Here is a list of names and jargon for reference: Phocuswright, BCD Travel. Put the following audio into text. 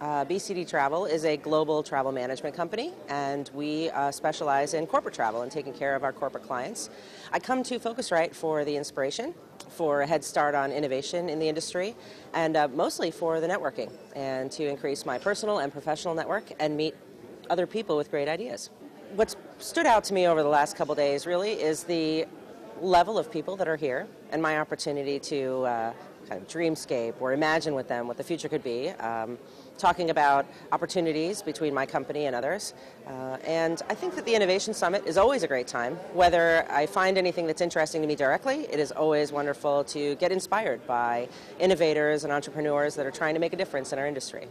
BCD Travel is a global travel management company, and we specialize in corporate travel and taking care of our corporate clients. I come to Phocuswright for the inspiration, for a head start on innovation in the industry, and mostly for the networking, and to increase my personal and professional network and meet other people with great ideas. What's stood out to me over the last couple days really is the level of people that are here and my opportunity to kind of dreamscape or imagine with them what the future could be, talking about opportunities between my company and others. And I think that the Innovation Summit is always a great time. Whether I find anything that's interesting to me directly, it is always wonderful to get inspired by innovators and entrepreneurs that are trying to make a difference in our industry.